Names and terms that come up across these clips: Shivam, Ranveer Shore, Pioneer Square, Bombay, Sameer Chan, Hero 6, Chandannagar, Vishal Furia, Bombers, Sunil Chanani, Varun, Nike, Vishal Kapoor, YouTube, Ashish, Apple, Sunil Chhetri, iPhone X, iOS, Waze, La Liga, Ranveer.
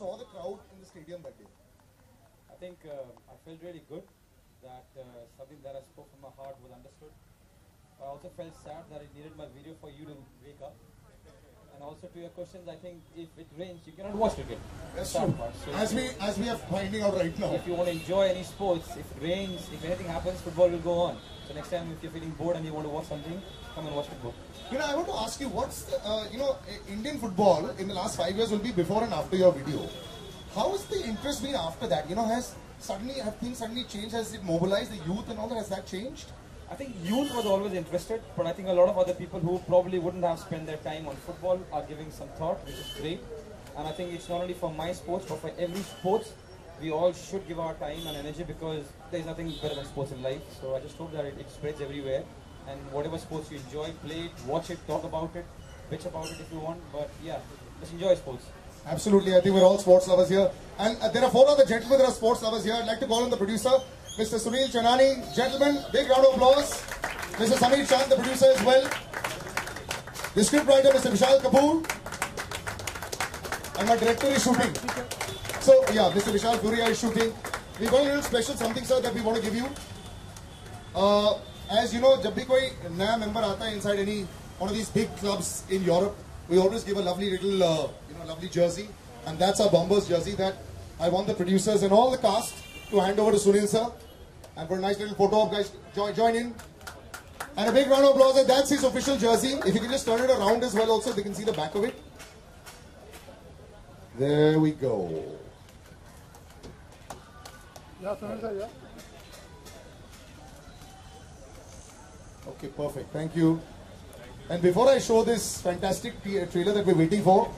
saw the crowd in the stadium that day? I think I felt really good that something that I spoke from my heart was understood. I also felt sad that I needed my video for you to wake up. And also to your questions, I think if it rains, you cannot watch cricket. That's true. So as we are finding out right now. If you want to enjoy any sports, if it rains, if anything happens, football will go on. So next time, if you're feeling bored and you want to watch something, come and watch football. You know, I want to ask you, what's the, Indian football in the last 5 years will be before and after your video. How has the interest been after that? You know, have things suddenly changed? Has it mobilized the youth and all that? Has that changed? I think youth was always interested, but I think a lot of other people who probably wouldn't have spent their time on football are giving some thought, which is great. And I think it's not only for my sports, but for every sports, we all should give our time and energy because there's nothing better than sports in life. So I just hope that it spreads everywhere. And whatever sports you enjoy, play it, watch it, talk about it, bitch about it if you want. But yeah, just enjoy sports. Absolutely. I think we're all sports lovers here. And there are four other gentlemen that are sports lovers here. I'd like to call on the producer, Mr. Sunil Chanani. Gentlemen, big round of applause. Mr. Sameer Chan, the producer as well. The script writer, Mr. Vishal Kapoor. And our director is shooting. So, yeah, Mr. Vishal Furia is shooting. We've got a little special something, sir, that we want to give you. As you know, whenever a new member comes inside any one of these big clubs in Europe, we always give a lovely little, lovely jersey. And that's our Bombers jersey that I want the producers and all the cast to hand over to Sunil sir. And for a nice little photo op, guys, join in. And a big round of applause, and that's his official jersey. If you can just turn it around as well also, they can see the back of it. There we go. Yeah, Sunil sir, yeah. Okay, perfect. Thank you. And before I show this fantastic trailer that we're waiting for,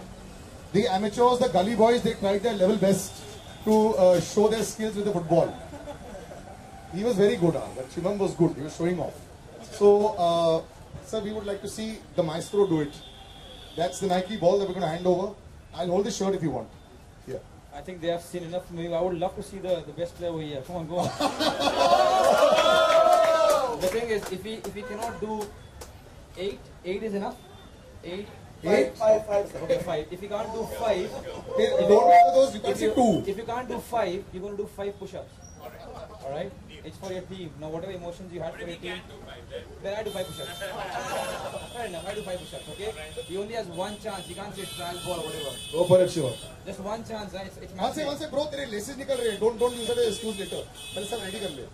the amateurs, the gully boys, they tried their level best to show their skills with the football. He was very good, but Shivam was good. He was showing off. So, sir, we would like to see the maestro do it. That's the Nike ball that we're going to hand over. I'll hold the shirt if you want. Yeah. I think they have seen enough. Maybe I would love to see the best player over here. Come on, go on. The thing is, if we cannot do 8 is enough. 8. 5. Okay, 5. If you can't do 5, if you can't do 5, you're going to do 5 push-ups. Alright? It's for your team. Now, whatever emotions you have for your team, then I do 5 push-ups. Fair enough, I do 5 push-ups, okay? He only has one chance. You can't say trial ball or whatever. Go for it, sure. Just one chance, right? It's massive. One second, bro, your laces are coming. Don't use that as an excuse later. But it's ready.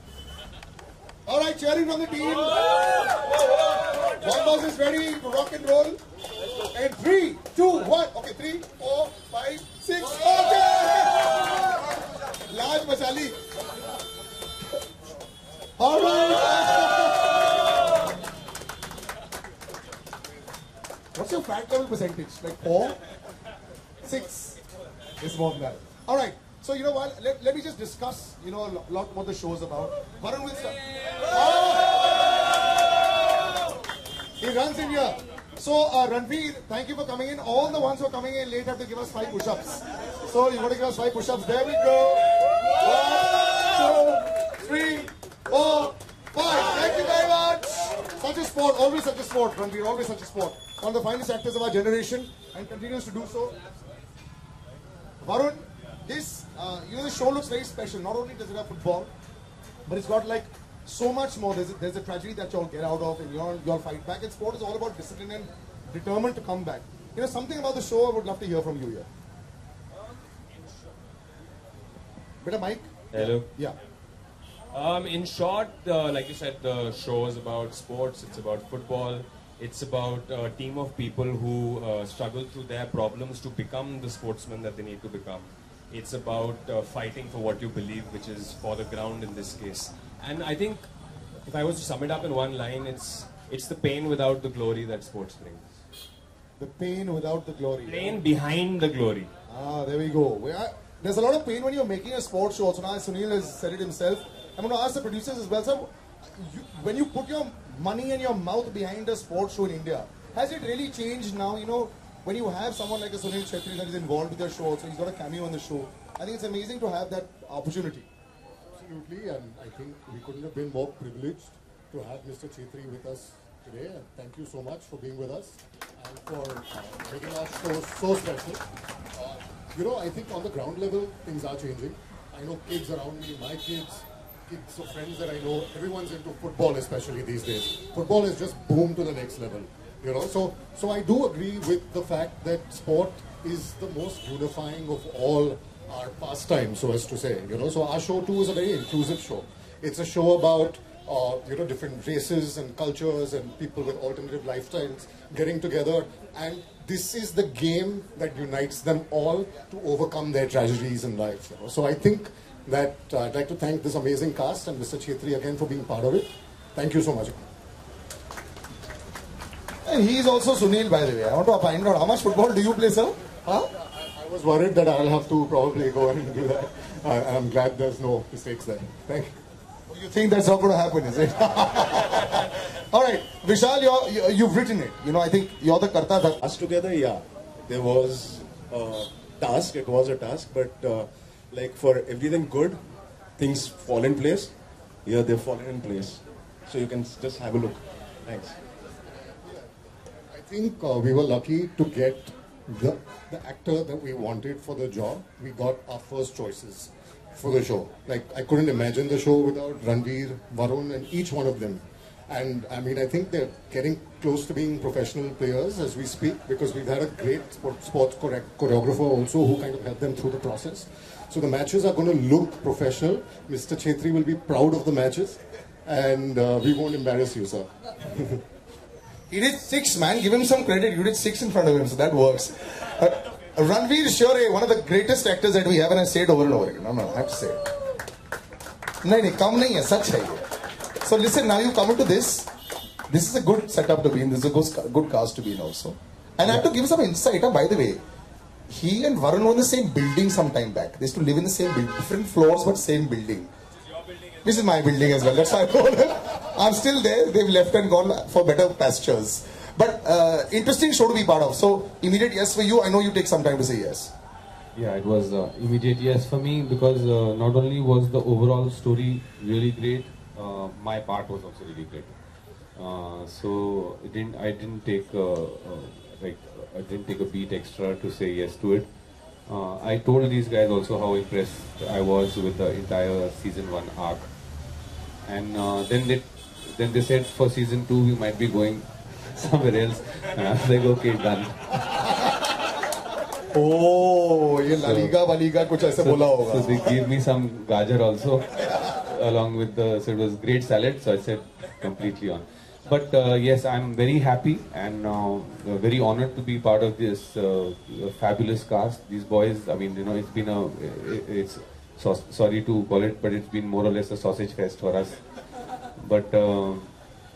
Alright, cheering from the team. Bombers is ready to rock and roll. And 3, 2, 1. Okay, 3, 4, 5, 6. Okay! Large Machali. Alright! What's your fat count percentage? Like 4? 6? It's more than that. Alright. So, you know what? Let me just discuss, a lot what the show's about. Varun will start. Oh! He runs in here. So, Ranveer, thank you for coming in. All the ones who are coming in late have to give us 5 push-ups. So, you've got to give us 5 push-ups. There we go. 1, 2, 3, 4, 5. Thank you very much. Such a sport. Always such a sport, Ranveer. Always such a sport. One of the finest actors of our generation and continues to do so. Varun. This, the show looks very special. Not only does it have football, but it's got like so much more. There's a tragedy that you all get out of and you all fight back. And sport is all about discipline and determined to come back. You know, something about the show I would love to hear from you here. Bit of mic? Hello. Yeah. In short, like you said, the show is about sports. It's about football. It's about a team of people who struggle through their problems to become the sportsmen that they need to become. It's about fighting for what you believe, which is for the ground in this case. And I think, if I was to sum it up in one line, it's the pain without the glory that sports brings. The pain without the glory. Pain behind the glory. Ah, there we go. There's a lot of pain when you're making a sports show. So now Sunil has said it himself. I'm going to ask the producers as well, sir. When you put your money and your mouth behind a sports show in India, has it really changed now, when you have someone like a Sunil Chhetri that is involved with the show, so he's got a cameo on the show. I think it's amazing to have that opportunity. Absolutely, and I think we couldn't have been more privileged to have Mr. Chhetri with us today. And thank you so much for being with us and for making our show so special. you know, I think on the ground level, things are changing. I know kids around me, my kids, kids of friends that I know, everyone's into football, especially these days. Football has just boomed to the next level, you know. So I do agree with the fact that sport is the most unifying of all our pastimes, so as to say, you know. So our show too is a very inclusive show. It's a show about you know, different races and cultures and people with alternative lifestyles getting together, and this is the game that unites them all to overcome their tragedies in life, you know? So I think that I'd like to thank this amazing cast and Mr. Chhetri again for being part of it. Thank you so much. And he is also Sunil, by the way. I want to find out how much football do you play, sir? Huh? I was worried that I'll have to probably go and do that. I'm glad there's no mistakes there. Thank you. You think that's not going to happen, is it? All right, Vishal, you've written it. You know, I think you're the karta. Us together, yeah. There was a task. It was a task, but like for everything good, things fall in place. Yeah, they've fallen in place. So you can just have a look. Thanks. I think we were lucky to get the actor that we wanted for the job. We got our first choices for the show. Like, I couldn't imagine the show without Ranveer, Varun, and each one of them. And I mean, I think they're getting close to being professional players as we speak, because we've had a great sports choreographer also who kind of helped them through the process. So the matches are going to look professional. Mr. Chhetri will be proud of the matches, and we won't embarrass you, sir. He did six, man. Give him some credit. You did six in front of him, so that works. Ranveer Shore, one of the greatest actors that we have, and I say it over and over again. No, I have to say it. No, come nahi hai, sach hai ye. So listen, now you come into this. This is a good setup to be in. This is a good cast to be in also. And yeah. I have to give some insight, by the way. He and Varun were in the same building some time back. They used to live in the same building, different floors, but same building. This is my building as well. That's why I'm still there. They've left and gone for better pastures. But interesting show to be part of. So immediate yes for you. I know you take some time to say yes. Yeah, it was immediate yes for me, because not only was the overall story really great, my part was also really great. So I didn't take a beat extra to say yes to it. I told these guys also how impressed I was with the entire season 1 arc, and then they said for season 2 we might be going somewhere else, and I was like, okay, done. Oh, ye La Liga, Baliga, kuch aise bola hoga. So they gave me some gajar also, along with the, so it was great salad, so I said completely on. But yes, I'm very happy and very honored to be part of this fabulous cast. These boys, I mean, you know, it's been a, sorry to call it, but it's been more or less a sausage fest for us. But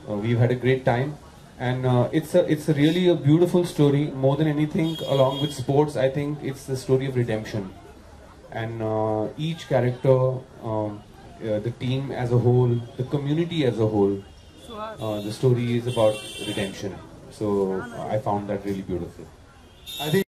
we've had a great time. And it's really a beautiful story. More than anything, along with sports, I think it's the story of redemption. And each character, the team as a whole, the community as a whole, the story is about redemption. So I found that really beautiful. I think.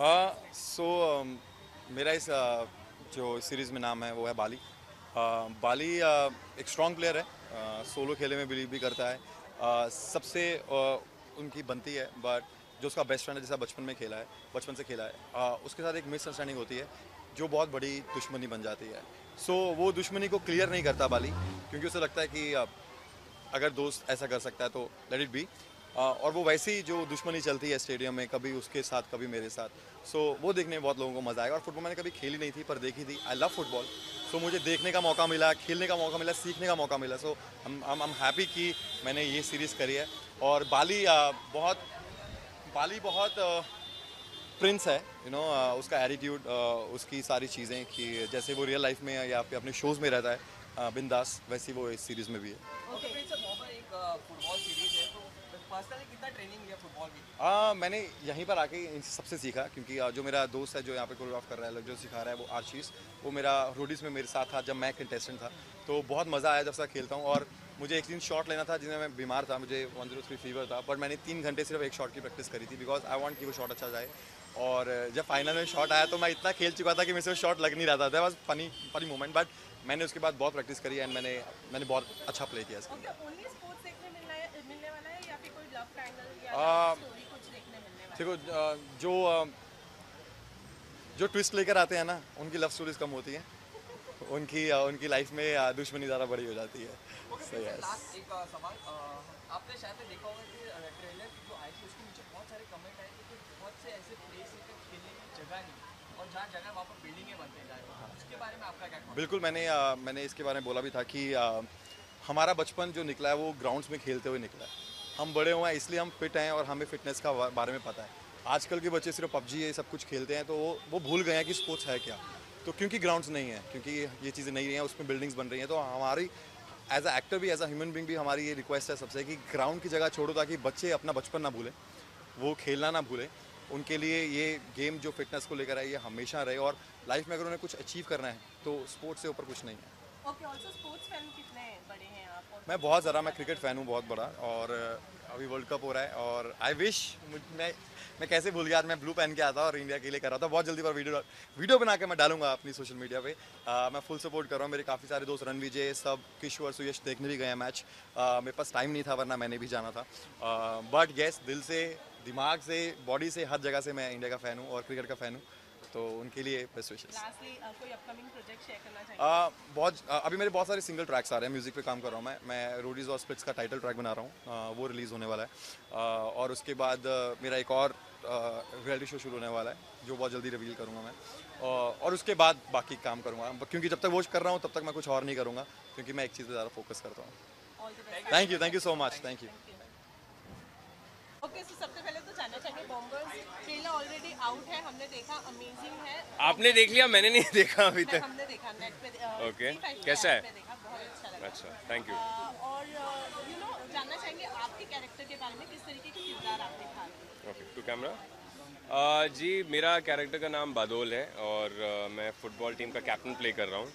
मेरा इस जो series में नाम है वो है बाली। बाली एक strong player है, सोलो खेले में बिलीव भी करता है, सबसे उनकी बनती है, बट जो उसका बेस्ट फ्रेंड है जैसा बचपन से खेला है उसके साथ एक मिसअंडरस्टैंडिंग होती है जो बहुत बड़ी दुश्मनी बन जाती है। सो वो दुश्मनी को क्लियर नहीं करता बाली, क्योंकि उसे लगता है कि अगर दोस्त ऐसा कर सकता है तो लेट इट बी। और वो वैसी जो दुश्मनी चलती है स्टेडियम में, कभी उसके साथ कभी मेरे साथ, सो वो देखने में बहुत लोगों को मज़ा आएगा। और फुटबॉल मैंने कभी खेली नहीं थी पर देखी थी, आई लव फुटबॉल। सो मुझे देखने का मौका मिला, खेलने का मौका मिला, सीखने का मौका मिला। सो आई एम हैप्पी कि मैंने ये सीरीज़ करी है। और बाली बहुत प्रिंस है, यू नो, उसका एटीट्यूड, उसकी सारी चीज़ें कि जैसे वो रियल लाइफ में या फिर अपने शोज़ में रहता है बिंदास, वैसी वो इस सीरीज़ में भी है। मैंने यहीं पर आके इनसे सबसे सीखा, क्योंकि जो मेरा दोस्त है जो यहाँ पे कोरियोग्राफ कर रहा है, जो सिखा रहा है वो आर्चीज़, वो मेरा रोडीज़ में मेरे साथ था जब मैं कंटेस्टेंट था, तो बहुत मज़ा आया जब से खेलता हूँ। और मुझे एक दिन शॉट लेना था जिसमें मैं बीमार था, मुझे 103 फीवर था, पर मैंने 3 घंटे सिर्फ एक शॉट की प्रैक्टिस करी थी, बिकॉज आई वांट कि वो शॉट अच्छा जाए। और जब फाइनल में शॉट आया तो मैं इतना खेल चुका था कि मेरे से शॉट लग नहीं रहा था। That was funny moment, but मैंने उसके बाद बहुत प्रैक्टिस करी एंड मैंने बहुत अच्छा प्ले किया इसके अंदर। देखो, जो ट्विस्ट लेकर आते हैं ना, उनकी लव स्टोरीज कम होती हैं, उनकी लाइफ में दुश्मनी ज़्यादा बड़ी हो जाती है। सही है। लास्ट एक सवाल, आपने शायद देखा होगा कि ट्रेलर की जो आई थी उसके नीचे बहुत सारे कमेंट आए थे कि बहुत से ऐसे प्लेस हैं कि खेलने की जगह नहीं, और जहाँ जगह वहाँ पर बिल्डिंगें बनते जा रही हैं, उसके बारे में आपका क्या कहना है? बिल्कुल, मैंने इसके बारे में बोला भी था कि हमारा बचपन जो निकला है वो ग्राउंड्स में खेलते हुए निकला है। हम बड़े हुए हैं इसलिए हम फिट हैं और हमें फिटनेस का बारे में पता है। आजकल के बच्चे सिर्फ पबजी ये सब कुछ खेलते हैं, तो वो भूल गए हैं कि स्पोर्ट्स है क्या। तो क्योंकि ग्राउंड्स नहीं है, क्योंकि ये चीज़ें नहीं हैं, उसमें बिल्डिंग्स बन रही हैं, तो हमारी एज अ एक्टर भी एज अ ह्यूमन बीइंग भी हमारी ये रिक्वेस्ट है सबसे कि ग्राउंड की जगह छोड़ो, ताकि बच्चे अपना बचपन ना भूलें, वो खेलना ना भूलें। उनके लिए ये गेम जो फिटनेस को लेकर है ये हमेशा रहे, और लाइफ में अगर उन्हें कुछ अचीव करना है तो स्पोर्ट्स से ऊपर कुछ नहीं है। ओके, ऑल्सो स्पोर्ट्स फैन कितने बड़े हैं आप? मैं बहुत ज़्यादा, मैं क्रिकेट फ़ैन हूँ बहुत बड़ा, और अभी वर्ल्ड कप हो रहा है और आई विश, मैं कैसे भूल गया, मैं ब्लू पहन के आता और इंडिया के लिए कर रहा था। बहुत जल्दी पर वीडियो बना के मैं डालूंगा अपनी सोशल मीडिया पे। मैं फुल सपोर्ट कर रहा हूँ, मेरे काफ़ी सारे दोस्त रणवीर सब, किशोर, सुयश देखने भी गए हैं मैच। मेरे पास टाइम नहीं था वरना मैंने भी जाना था, बट यस, दिल से, दिमाग से, बॉडी से, हर जगह से मैं इंडिया का फ़ैन हूँ और क्रिकेट का फ़ैन हूँ, तो उनके लिए बेस्ट विशेस। लास्टली कोई अपकमिंग प्रोजेक्ट शेयर करना चाहिए? अभी मेरे बहुत सारे सिंगल ट्रैक्स आ रहे हैं, म्यूज़िक पे काम कर रहा हूँ मैं रोडीज़ और स्प्लिट्स का टाइटल ट्रैक बना रहा हूँ, वो रिलीज़ होने वाला है। और उसके बाद मेरा एक और रियलिटी शो शुरू होने वाला है जो बहुत जल्दी रिवील करूँगा मैं, और उसके बाद बाकी काम करूँगा, क्योंकि जब तक वो कर रहा हूँ तब तक मैं कुछ और नहीं करूँगा, क्योंकि मैं एक चीज़ पर ज़्यादा फोकस करता हूँ। Thank you so much, thank you. Okay, तो सबसे पहले तो जानना चाहिए, बॉम्बर्स ट्रेलर ऑलरेडी आउट है, हमने देखा, अमेजिंग है। आपने देख लिया? मैंने नहीं देखा अभी तक। हमने देखा नेट पे। ओके, कैसा है? बहुत अच्छा लगा। अच्छा, थैंक यू। और यू नो, जानना चाहेंगे आपके कैरेक्टर के बारे में, किस तरीके के किरदार आप दिखा रहे हैं? Okay, to camera. जी, मेरा कैरेक्टर का नाम बादल है और मैं फुटबॉल टीम का कैप्टन प्ले कर रहा हूँ।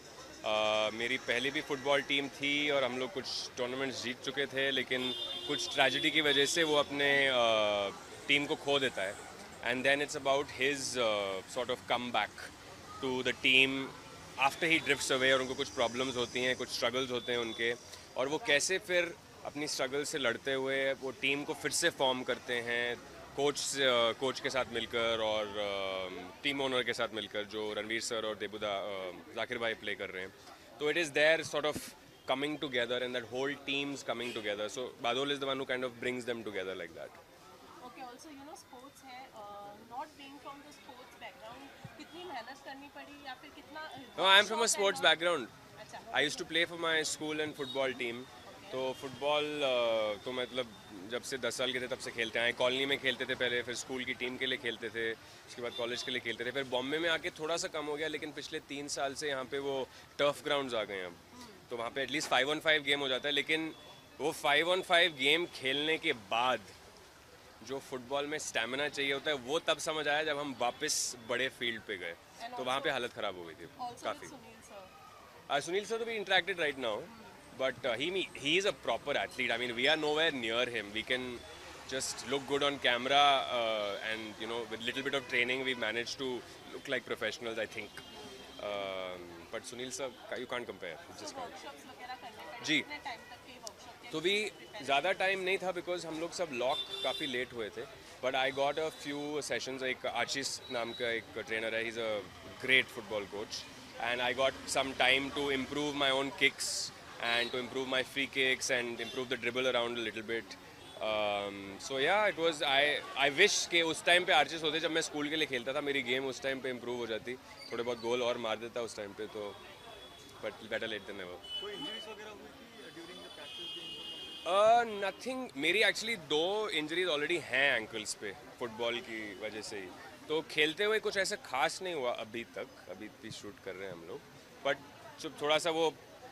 मेरी पहले भी फुटबॉल टीम थी और हम लोग कुछ टूर्नामेंट्स जीत चुके थे, लेकिन कुछ ट्रेजेडी की वजह से वो अपने टीम को खो देता है, and then it's about his sort of come back to the team after he drifts away, और उनको कुछ प्रॉब्लम्स होती हैं, कुछ स्ट्रगल्स होते हैं उनके, और वो कैसे फिर अपनी स्ट्रगल से लड़ते हुए वो टीम को फिर से फॉर्म करते हैं, कोच के साथ मिलकर और टीम ओनर के साथ मिलकर, जो रणवीर सर और देबुदा जाकिर भाई प्ले कर रहे हैं। तो it is there sort of coming together and that whole teams coming together, so Badal is the one who kind of brings them together like that. Okay, also you know, sports है, not being from the sports background कितनी मेहनत करनी पड़ी, या फिर कितना? No, I am from a sports background. I used to play for my school and football team, तो football तो मतलब जब से 10 साल के थे तब से खेलते हैं। कॉलोनी में खेलते थे पहले, फिर स्कूल की टीम के लिए खेलते थे, उसके बाद कॉलेज के लिए खेलते थे, फिर बॉम्बे में आके थोड़ा सा कम हो गया, लेकिन पिछले 3 साल से यहाँ पे वो टर्फ ग्राउंड्स आ गए हैं अब, तो वहाँ पे एटलीस्ट 5-on-5 गेम हो जाता है। लेकिन वो 5-on-5 गेम खेलने के बाद जो फुटबॉल में स्टैमिना चाहिए होता है वो तब समझ आया जब हम वापस बड़े फील्ड पे गए, तो वहाँ पे हालत ख़राब हो गई थी काफ़ी। सुनील सर तो भी interacted right now, but he is a proper athlete. I mean, we are nowhere near him. We can just look good on camera, and you know, with a little bit of training, we managed to look like professionals, I think. But Sunil sir, you can't compare. It just can't. जी. So we ज़्यादा time नहीं था because हम लोग सब lock काफी late हुए थे. But I got a few sessions. Like Ashish नाम का एक trainer है. He's a great football coach, and I got some time to improve my own kicks and to improve my free kicks and improve the dribble around a little bit. So yeah, it was. I wish के उस time पे Archies होते जब मैं school के लिए खेलता था मेरी गेम उस time पे improve हो जाती थोड़े बहुत गोल और मार देता उस time पे तो but better late than never. कोई injuries वगैरह हुई थी during the practice game? Nothing. मेरी actually 2 injuries already हैं ankles पे football की वजह से ही तो खेलते हुए कुछ ऐसा खास नहीं हुआ अभी तक अभी भी शूट कर रहे हैं हम लोग but जब थोड़ा सा वो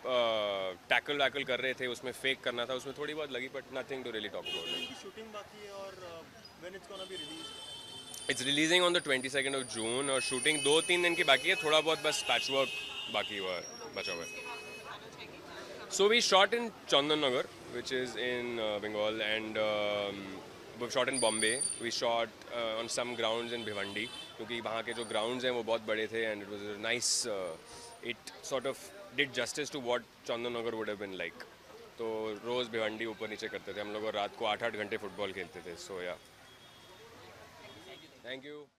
टैकल वैकल कर रहे थे उसमें फेक करना था उसमें थोड़ी बहुत लगी but nothing to really talk about it shooting बाकी है और when it's gonna be release it's releasing on the 22nd of June और शूटिंग 2-3 दिन की बाकी है थोड़ा बहुत बस पैच वर्क बाकी हुआ बचा हुआ है so we shot in Chandannagar which is in Bengal and we shot in Bombay we shot on some grounds in Bhiwandi क्योंकि वहाँ के जो ग्राउंड्स हैं वो बहुत बड़े थे and it was a nice it sort of did justice to what Chandannagar would have been like. तो रोज भिवंडी ऊपर नीचे करते थे हम लोग और रात को 8-8 घंटे फुटबॉल खेलते थे. So yeah. Thank you.